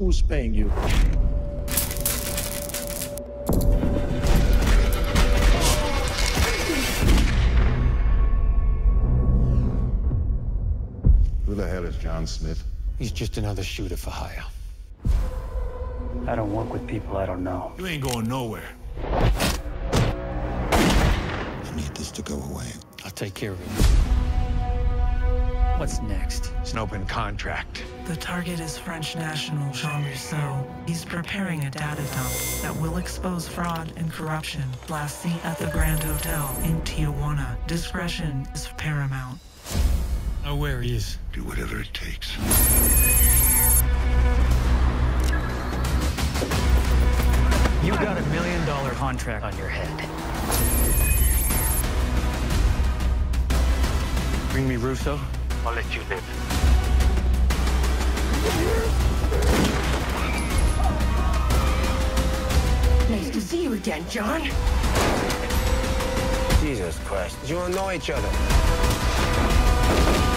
Who's paying you? Who the hell is John Smith? He's just another shooter for hire. I don't work with people I don't know. You ain't going nowhere. I need this to go away. I'll take care of it. What's next? It's an open contract. The target is French national Jean Rousseau. He's preparing a data dump that will expose fraud and corruption. Last seen at the Grand Hotel in Tijuana. Discretion is paramount. Know where he is. Do whatever it takes. You got a $1 million contract on your head. Bring me Russo. I'll let you live. Nice to see you again, John. Jesus Christ, you all know each other.